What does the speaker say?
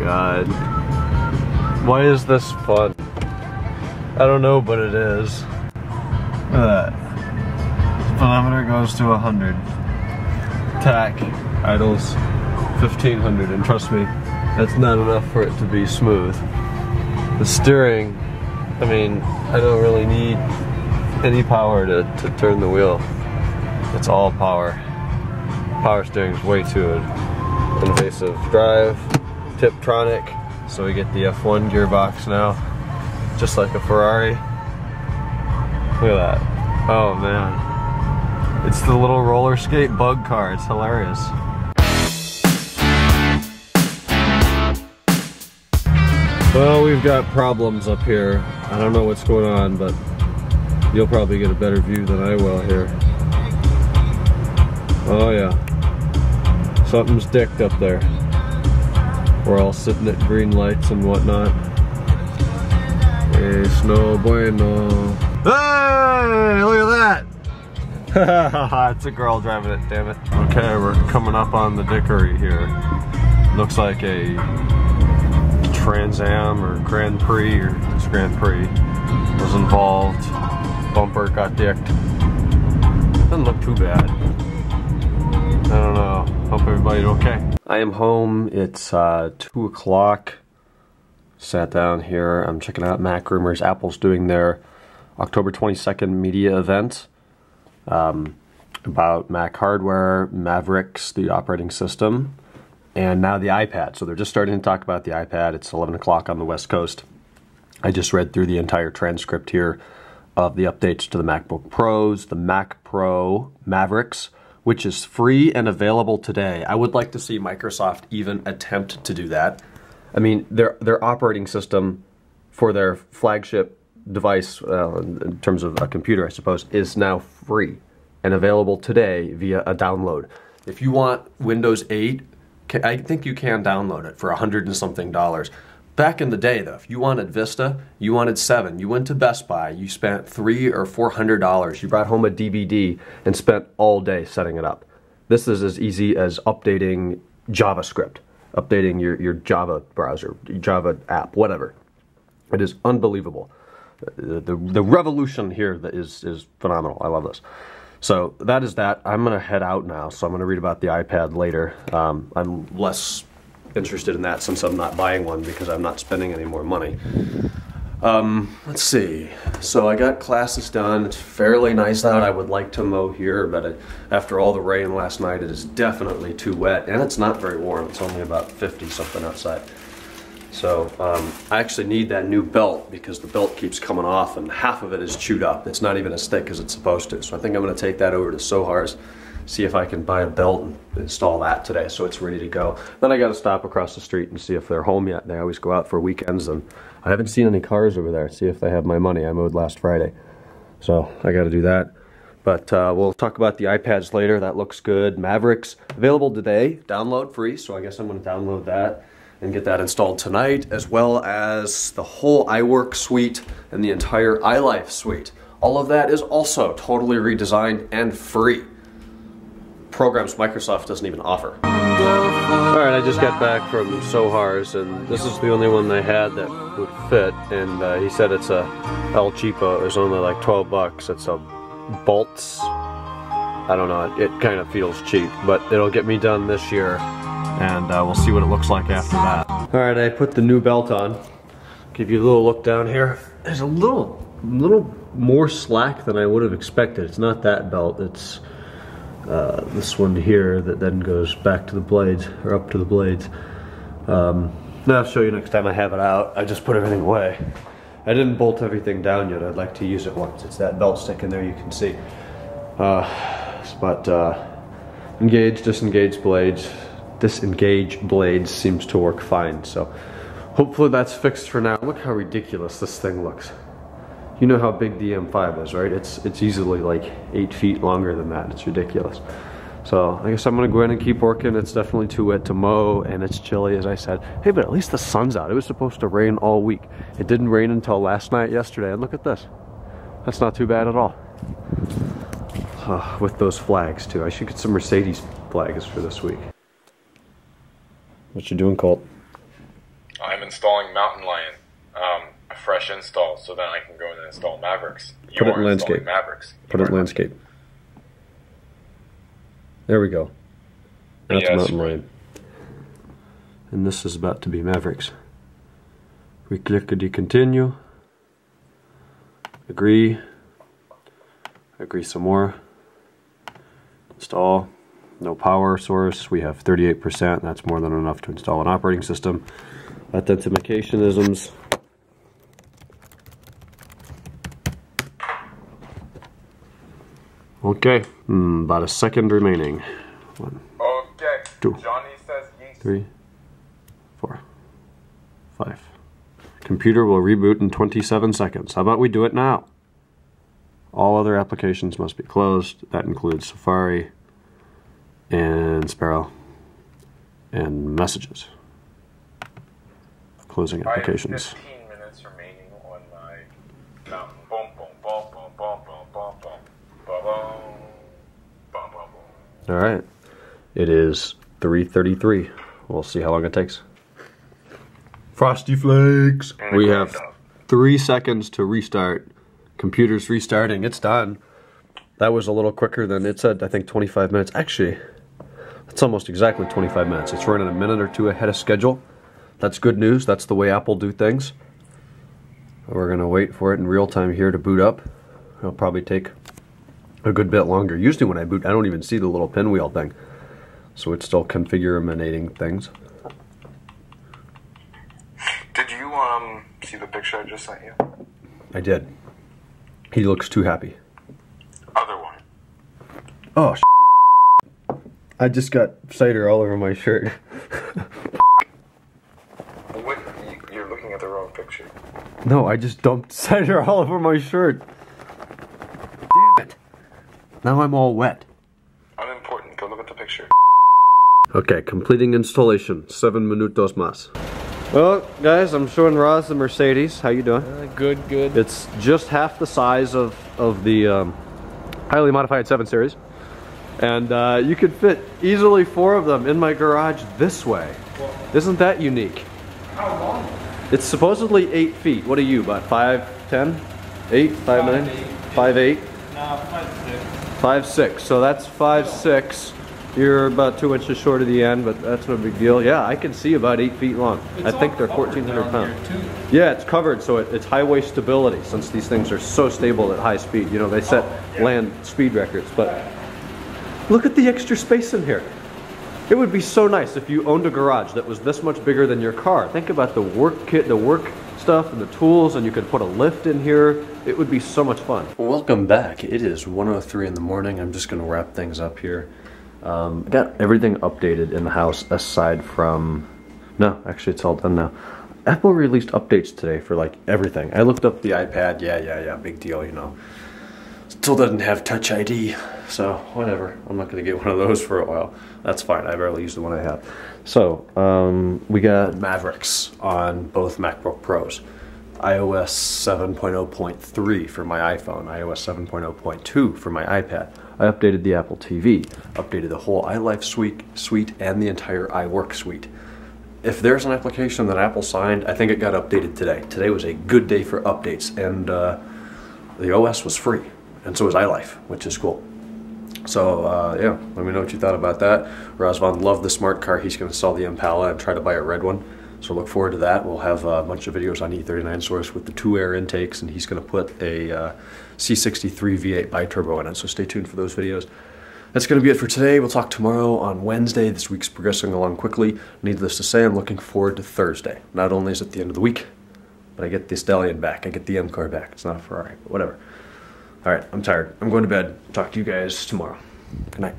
god. Why is this fun? I don't know, but it is. Look at that. Speedometer goes to 100. Tack idles 1500, and trust me, that's not enough for it to be smooth. The steering, I mean, I don't really need any power to turn the wheel. It's all power. Power steering's way too invasive. Drive, Tiptronic, so we get the F1 gearbox now, just like a Ferrari. Look at that. Oh man. It's the little roller skate bug car, it's hilarious. Well, we've got problems up here. I don't know what's going on, but you'll probably get a better view than I will here. Oh yeah. Something's dicked up there. We're all sitting at green lights and whatnot. Es no bueno. Hey, look at that! It's a girl driving it, damn it. Okay, we're coming up on the dickery here. Looks like a Trans Am or Grand Prix, or it's Grand Prix, was involved. Bumper got dicked. Doesn't look too bad. I don't know. Hope everybody's okay. I am home. It's 2 o'clock. Sat down here. I'm checking out Mac Rumors. Apple's doing their October 22nd media event about Mac hardware, Mavericks, the operating system, and now the iPad. So they're just starting to talk about the iPad. It's 11 o'clock on the West Coast. I just read through the entire transcript here of the updates to the MacBook Pros, the Mac Pro, Mavericks, which is free and available today. I would like to see Microsoft even attempt to do that. I mean, their operating system for their flagship device, in terms of a computer, I suppose, is now free and available today via a download. If you want Windows 8, I think you can download it for $100 and something. Back in the day, though, if you wanted Vista, you wanted 7, you went to Best Buy, you spent $300 or $400, you brought home a DVD and spent all day setting it up. This is as easy as updating JavaScript, updating your Java browser, Java app, whatever. It is unbelievable. The revolution here is phenomenal. I love this. So that is that. I'm going to head out now, so I'm going to read about the iPad later. I'm less interested in that since I'm not buying one because I'm not spending any more money. Let's see. So I got classes done. It's fairly nice out. I would like to mow here, but after all the rain last night, it is definitely too wet, and it's not very warm. It's only about 50-something outside. So I actually need that new belt because the belt keeps coming off and half of it is chewed up. It's not even as thick as it's supposed to. So I think I'm going to take that over to Sohar's, see if I can buy a belt and install that today so it's ready to go. Then I got to stop across the street and see if they're home yet. They always go out for weekends and I haven't seen any cars over there. See if they have my money. I mowed last Friday. So I got to do that. But we'll talk about the iPads later. That looks good. Mavericks available today. Download free. So I guess I'm going to download that and get that installed tonight, as well as the whole iWork suite and the entire iLife suite. All of that is also totally redesigned and free. Programs Microsoft doesn't even offer. Alright, I just got back from Sohar's, and this is the only one they had that would fit, and he said it's a El Cheapo. It was only like 12 bucks. It's a Bolts. I don't know, it kind of feels cheap, but it'll get me done this year. And we'll see what it looks like after that. Alright, I put the new belt on. Give you a little look down here. There's a little more slack than I would have expected. It's not that belt, it's this one here that then goes back to the blades, or up to the blades. I'll show you next time I have it out. I just put everything away. I didn't bolt everything down yet. I'd like to use it once. It's that belt sticking there, you can see. Engage, disengage blades. Disengage blades seems to work fine, so hopefully that's fixed for now. Look how ridiculous this thing looks. You know how big the DM5 is, right? It's easily like 8 feet longer than that. It's ridiculous. So I guess I'm gonna go in and keep working. It's definitely too wet to mow and it's chilly, as I said. Hey, but at least the sun's out. It was supposed to rain all week. It didn't rain until last night, yesterday, and look at this. That's not too bad at all. With those flags too. I should get some Mercedes flags for this week. What you doing, Colt? I'm installing Mountain Lion, a fresh install, so then I can go and install Mavericks. Put it in landscape. Mavericks. Put it in landscape. There we go. That's Mountain Lion. And this is about to be Mavericks. We clickety continue. Agree. Agree some more. Install. No power source. We have 38%. That's more than enough to install an operating system. Authenticationisms. Okay. About a second remaining. One. Okay. Two. Johnny says yes. Three. 4, 5. Computer will reboot in 27 seconds. How about we do it now? All other applications must be closed. That includes Safari and Sparrow and Messages. Closing applications. I have 15 minutes remaining on my mountain. Boom, boom, boom, boom, boom, boom, boom, boom, boom, boom, boom. All right. It is 3:33. We'll see how long it takes. Frosty Flakes! We have 3 seconds to restart. Computer's restarting. It's done. That was a little quicker than it said, I think 25 minutes. Actually, it's almost exactly 25 minutes. It's running a minute or two ahead of schedule. That's good news. That's the way Apple do things. We're going to wait for it in real time here to boot up. It'll probably take a good bit longer. Usually when I boot, I don't even see the little pinwheel thing. So it's still configurating things. Did you see the picture I just sent you? I did. He looks too happy. Other one. Oh, I just got cider all over my shirt. What? You're looking at the wrong picture. No, I just dumped cider all over my shirt. Damn it. Now I'm all wet. Unimportant. Go look at the picture. Okay, completing installation. 7 minutos más. Well, guys, I'm showing Roz the Mercedes. How you doing? Good, good. It's just half the size of the highly modified 7 Series. And you could fit easily 4 of them in my garage this way. Well, isn't that unique? How long? It's supposedly 8 feet. What are you, about 5'10"? 8? 5'9"? 5'8"? No, 5'6". 5'6". So that's 5'6". You're about 2 inches short of the end, but that's no big deal. Yeah, I can see about 8 feet long. It's I think they're 1,400 pounds. Yeah, it's covered, so it's highway stability, since these things are so stable at high speed. You know, they set land speed records, but look at the extra space in here. It would be so nice if you owned a garage that was this much bigger than your car. Think about the work kit, the work stuff and the tools, and you could put a lift in here. It would be so much fun. Welcome back. It is 1:03 in the morning. I'm just going to wrap things up here. I got everything updated in the house aside from, no, actually it's all done now. Apple released updates today for like everything. I looked up the iPad, yeah, big deal, you know. Still doesn't have Touch ID, so whatever. I'm not gonna get one of those for a while. That's fine, I barely use the one I have. So, we got Mavericks on both MacBook Pros. iOS 7.0.3 for my iPhone, iOS 7.0.2 for my iPad. I updated the Apple TV, updated the whole iLife suite and the entire iWork suite. If there's an application that Apple signed, I think it got updated today. Today was a good day for updates, and the OS was free, and so was iLife, which is cool. So yeah, let me know what you thought about that. Razvan loved the smart car. He's gonna sell the Impala and try to buy a red one. So look forward to that. We'll have a bunch of videos on E39 Source with the 2 air intakes, and he's going to put a C63 V8 biturbo in it. So stay tuned for those videos. That's going to be it for today. We'll talk tomorrow on Wednesday. This week's progressing along quickly. Needless to say, I'm looking forward to Thursday. Not only is it the end of the week, but I get the Stallion back. I get the M car back. It's not a Ferrari, but whatever. All right, I'm tired. I'm going to bed. Talk to you guys tomorrow. Good night.